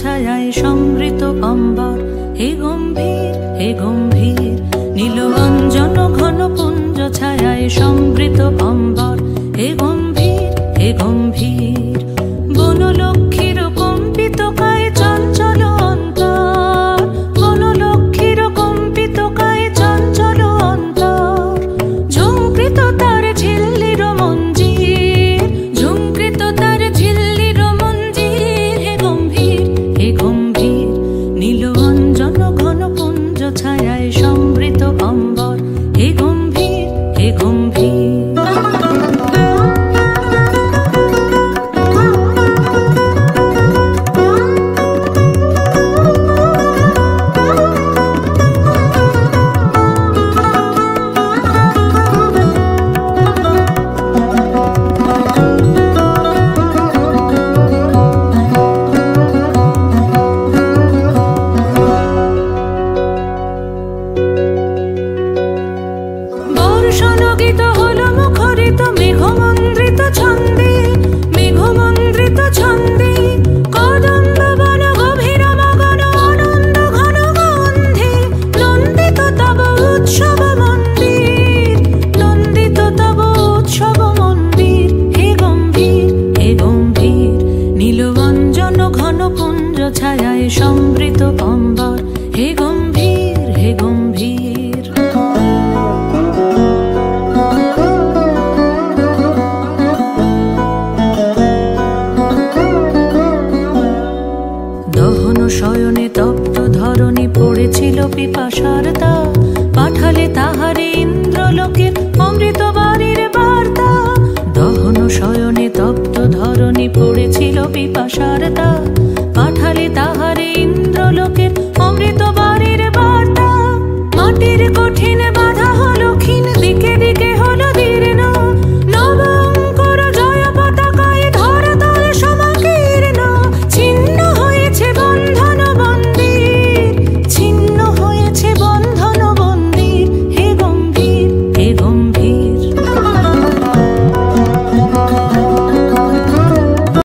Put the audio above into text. ছায়ায় সমৃত অম্বর, হে গম্ভীর নীল অঞ্জন ঘন পুঞ্জ ছায়ায় সমৃত অম্বর, হে গম্ভীর হে গম্ভীর। বনলক্ষ্মীর কম্পিত কায়ে চঞ্চল অন্তর, বনলক্ষ্মীর কম্পিত কায়ে চঞ্চল অন্তর। ঝুমকৃত তার ঝিল্লির মঞ্জির, ঝুমকৃত তার ঝিল্লির মঞ্জির, হে গম্ভীর হে গম্ভীর। নীল অঞ্জন ঘন পুঞ্জ ছায়ায় সমৃত অম্বর, হে গম্ভীর হে গম্ভীর। বর্ষণগীত হল মুখরিত মেঘমন্দ্রিত ছন্দে, মেঘমন্দ্রিত ছন্দে। কদম্ব বন গভীর মগন আনন্দ ঘন গন্ধে, নন্দিত তব উৎসব মন্দির, নন্দিত তব উৎসব মন্দির, হে গম্ভীর হে গম্ভীর। নীল অঞ্জন ঘন পুঞ্জ ছায়ায় সমৃত অম্বর, হে গম্ভীর হে গম্ভীর। শয়নে তপ্ত ধরণী পড়েছিল পিপাসা,